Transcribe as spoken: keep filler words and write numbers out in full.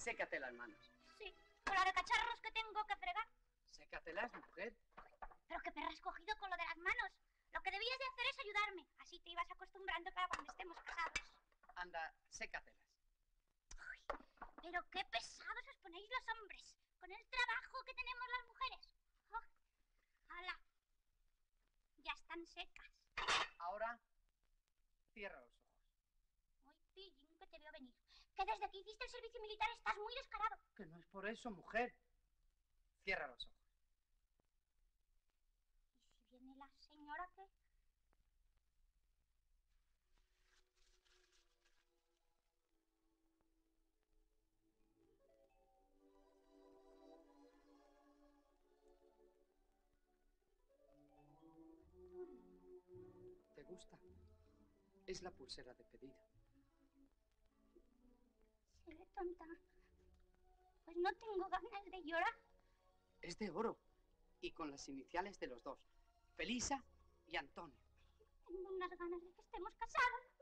Sécate las manos. Sí, con la de cacharros que tengo que fregar. Sécatelas, mujer. Pero que perra has cogido con lo de las manos. Lo que debías de hacer es ayudarme. Así te ibas acostumbrando para cuando estemos casados. Anda, sécatelas. Uy, pero qué pesados os ponéis los hombres con el trabajo que tenemos las mujeres. Oh, ¡hala! Ya están secas. Ahora, cierra los ojos. Uy, pillín, que te veo venir. Que desde que hiciste el servicio militar estás muy descarado. Que no es por eso, mujer. Cierra los ojos. ¿Y si viene la señora qué? ¿Te gusta? Es la pulsera de pedido. Seré tonta. Pues no tengo ganas de llorar. Es de oro. Y con las iniciales de los dos. Felisa y Antonio. Tengo unas ganas de que estemos casados.